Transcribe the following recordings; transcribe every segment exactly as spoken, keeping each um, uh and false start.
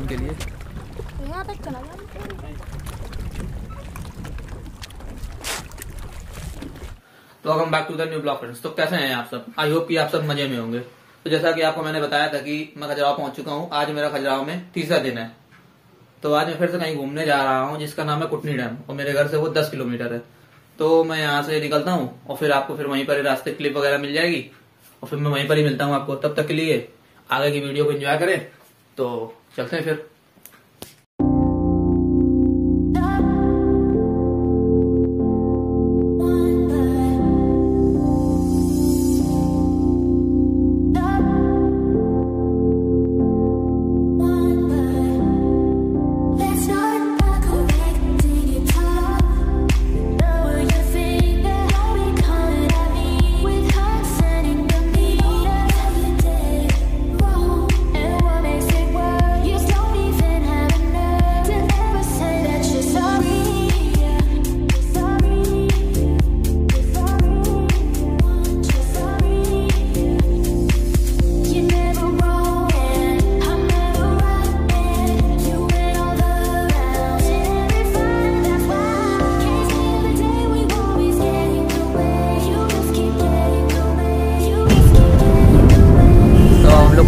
उनके लिए। यहाँ तक चला तो welcome back to the new blog friends. तो कैसे हैं आप सब? आई होप कि आप सब मजे में होंगे। तो जैसा कि आपको मैंने बताया था कि मैं खजुराहो पहुंच चुका हूं। आज मेरा खजुराहो में तीसरा दिन है। तो आज मैं फिर से कहीं घूमने जा रहा हूं जिसका नाम है कुटनी डैम और मेरे घर से वो दस किलोमीटर है। तो मैं यहाँ से निकलता हूँ और फिर आपको फिर वहीं पर रास्ते क्लिप वगैरह मिल जाएगी और फिर मैं वहीं पर ही मिलता हूँ आपको। तब तक के लिए आगे की वीडियो को एंजॉय करें। तो चलते हैं फिर।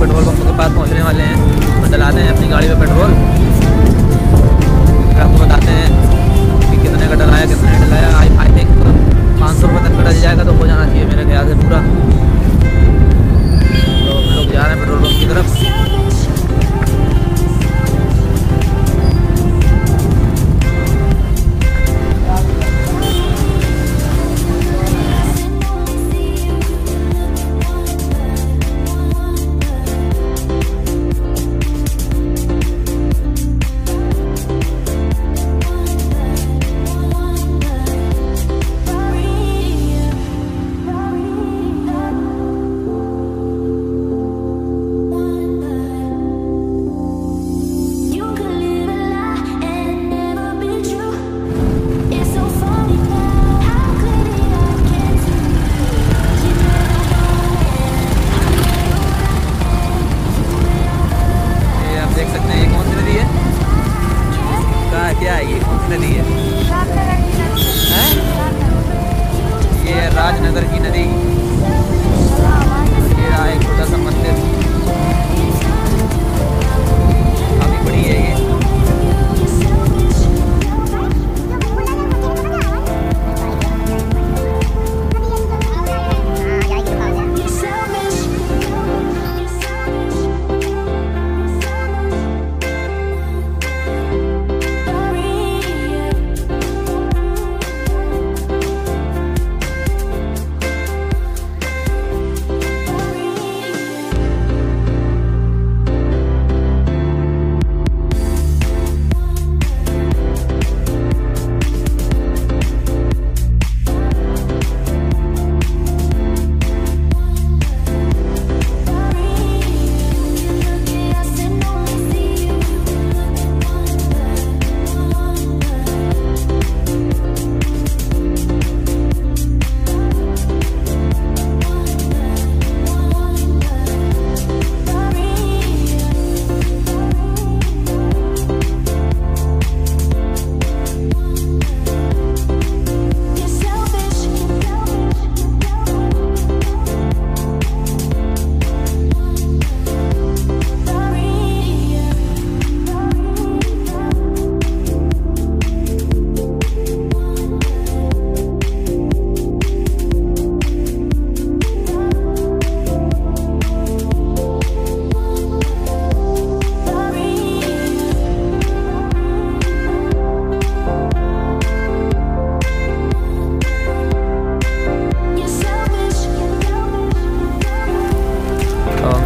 पेट्रोल पंप के पास पहुंचने वाले हैं। तो डलाते हैं अपनी गाड़ी में पेट्रोल, आपको बताते हैं कि कितने का डलाया कितने डलाया। आई थिंक पाँच सौ रुपये तक का डल जाएगा तो हो जाना चाहिए मेरे ख्याल से पूरा। तो हम लोग जा रहे हैं पेट्रोल पंप की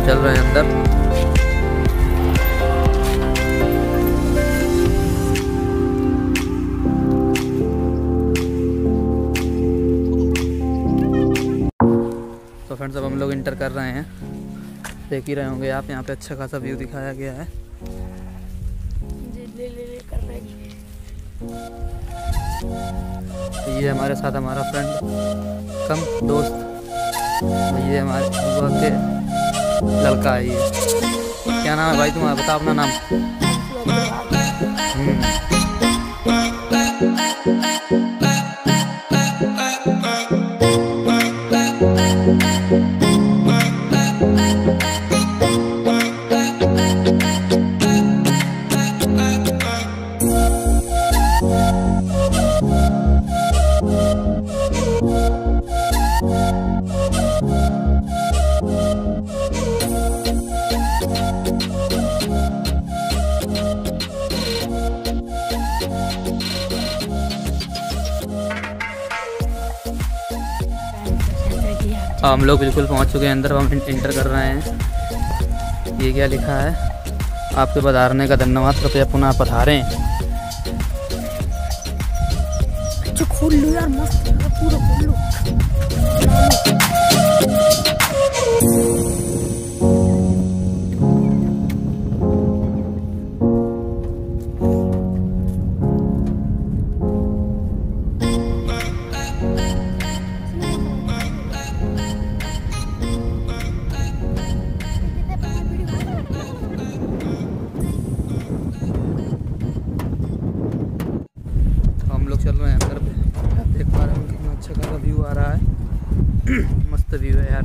चल रहे हैं अंदर। तो फ्रेंड्स अब हम लोग इंटर कर रहे हैं। देख ही रहे होंगे आप, यहाँ पे अच्छा खासा व्यू दिखाया गया है। ले ले ले कर रहे हैं। ये हमारे साथ हमारा फ्रेंड कम दोस्त, ये हमारे बहुत लड़का है। ये क्या नाम है भाई तुम्हारा? बता अपना नाम। हम लोग बिल्कुल पहुंच चुके हैं अंदर। हम इंटर कर रहे हैं। ये क्या लिखा है? आपके पधारने का धन्यवाद, कृपया पुनः पधारें। अच्छा खोल लो यार, मस्त पूरा खोल लो। चल रहे हैं अंदर पे, आप देख पा रहे हो कितना अच्छा खासा व्यू आ रहा है। मस्त व्यू है यार।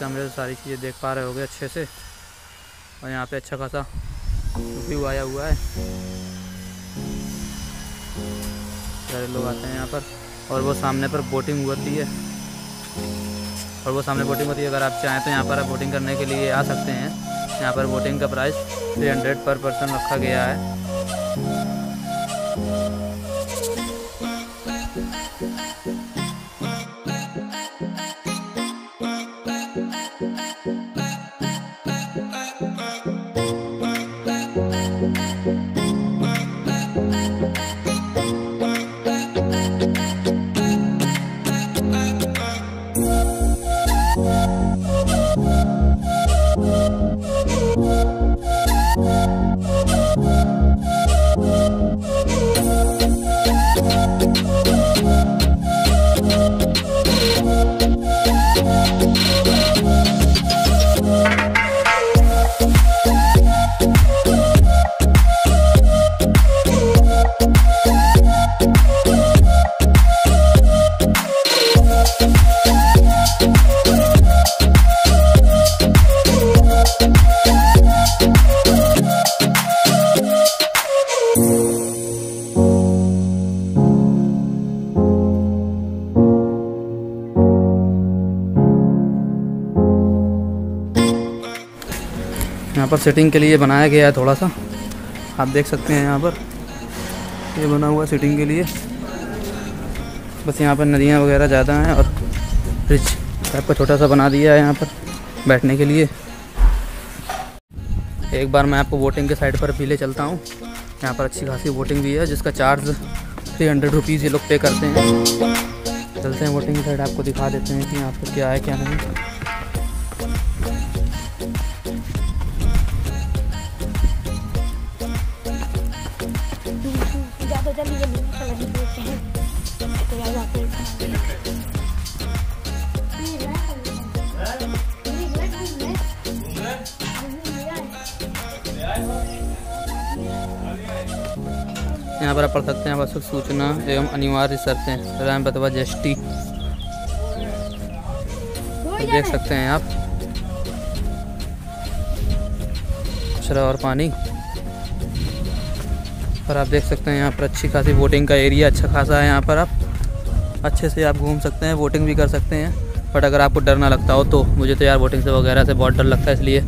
कैमरे से सारी चीज़ें देख पा रहे होगे अच्छे से। और यहाँ पे अच्छा खासा व्यू आया हुआ है, सारे लोग आते हैं यहाँ पर। और वो सामने पर बोटिंग होती है और वो सामने बोटिंग होती है अगर आप चाहें तो यहाँ पर आप बोटिंग करने के लिए आ सकते हैं। यहाँ पर बोटिंग का price three hundred per person रखा गया है। यहाँ पर सिटिंग के लिए बनाया गया है थोड़ा सा, आप देख सकते हैं। यहाँ पर ये बना हुआ सिटिंग के लिए। बस यहाँ पर नदियाँ वगैरह ज़्यादा हैं और ब्रिज टाइप का छोटा सा बना दिया है यहाँ पर बैठने के लिए। एक बार मैं आपको वोटिंग के साइड पर भी ले चलता हूँ। यहाँ पर अच्छी खासी वोटिंग भी है जिसका चार्ज थ्री हंड्रेड रुपीज़ ये लोग पे करते हैं। चलते हैं वोटिंग की साइड, आपको दिखा देते हैं कि यहाँ पर क्या है क्या नहीं। यहाँ पर आप पढ़ सकते हैं आवश्यक सूचना एवं अनिवार्य शर्तें राम बतवा जीएसटी, देख सकते हैं आप। कचरा और पानी पर आप देख सकते हैं। यहाँ पर अच्छी खासी वोटिंग का एरिया अच्छा खासा है। यहाँ पर आप अच्छे से आप घूम सकते हैं, वोटिंग भी कर सकते हैं। बट अगर आपको डर ना लगता हो तो, मुझे तो यार वोटिंग से वगैरह से बहुत डर लगता है, इसलिए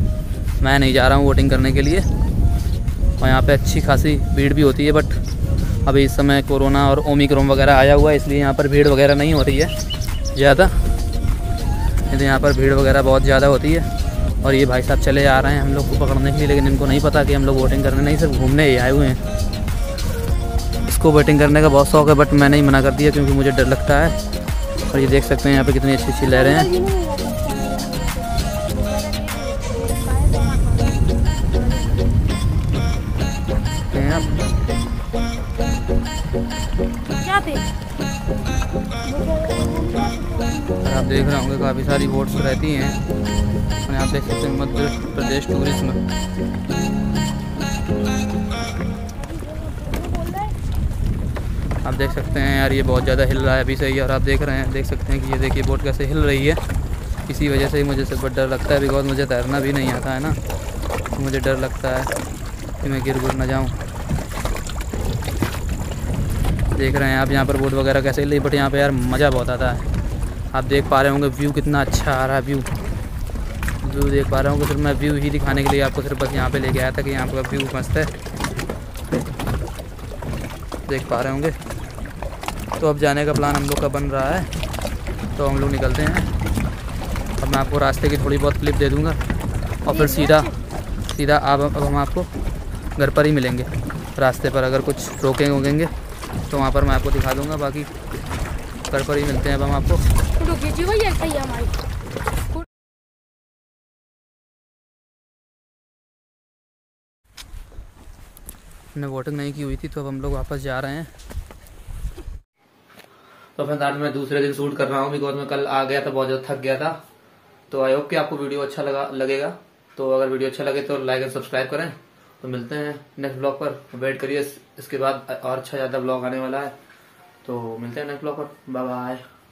मैं नहीं जा रहा हूँ वोटिंग करने के लिए। और यहाँ पे अच्छी खासी भीड़ भी होती है, बट अभी इस समय कोरोना और ओमिक्रॉन वगैरह आया हुआ है, इसलिए यहाँ पर भीड़ वगैरह नहीं हो रही है ज़्यादा। नहीं तो यहाँ पर भीड़ वगैरह बहुत ज़्यादा होती है। और ये भाई साहब चले आ रहे हैं हम लोग को पकड़ने के लिए, लेकिन इनको नहीं पता कि हम लोग वोटिंग करने नहीं, सिर्फ घूमने ही आए हुए हैं। इसको वोटिंग करने का बहुत शौक़ है, बट मैंने ही मना कर दिया क्योंकि मुझे डर लगता है। और ये देख सकते हैं यहाँ पर कितनी अच्छी अच्छी लहरें हैं। आप देख रहे होंगे काफ़ी सारी बोट्स रहती हैं। और यहाँ देख सकते हैं मध्य प्रदेश टूरिज्म। आप देख सकते हैं यार ये बहुत ज़्यादा हिल रहा है अभी से ही। और आप देख रहे हैं, देख सकते हैं कि ये देखिए बोट कैसे हिल रही है। इसी वजह से ही मुझे सब डर लगता है, बिकॉज मुझे तैरना भी नहीं आता है ना, तो मुझे डर लगता है कि मैं गिर गुर ना जाऊँ। देख रहे हैं आप यहाँ पर बोट वगैरह कैसे हिल रही, बट यहाँ पर यार मज़ा बहुत आता है। आप देख पा रहे होंगे व्यू कितना अच्छा आ रहा है। व्यू व्यू देख पा रहे होंगे। सिर्फ मैं व्यू ही दिखाने के लिए आपको सिर्फ बस यहाँ पे लेके आया था कि यहाँ का व्यू मस्त है, देख पा रहे होंगे। तो अब जाने का प्लान हम लोग का बन रहा है, तो हम लोग निकलते हैं। अब मैं आपको रास्ते की थोड़ी बहुत क्लिप दे दूँगा और फिर सीधा सीधा आप अब हम आपको घर पर ही मिलेंगे। रास्ते पर अगर कुछ रोकेंगे वोकेंगे तो वहाँ पर मैं आपको दिखा दूँगा, बाकी घर पर ही मिलते हैं। अब हम आपको जी वही ऐसा ही हमारी हमने वोटिंग नहीं की हुई थी, तो अब हम लोग वापस जा रहे हैं। तो फ्रेंड्स आज मैं दूसरे दिन शूट कर रहा हूँ, बिकॉज मैं कल आ गया था, बहुत ज़्यादा थक गया था। तो आई होप कि आपको वीडियो अच्छा लगा लगेगा। तो अगर वीडियो अच्छा लगे तो लाइक एंड सब्सक्राइब करें। तो मिलते हैं नेक्स्ट ब्लॉग पर, वेट करिए। इसके बाद और अच्छा ज़्यादा ब्लॉग आने वाला है, तो मिलते हैं नेक्स्ट ब्लॉग पर। Bye bye.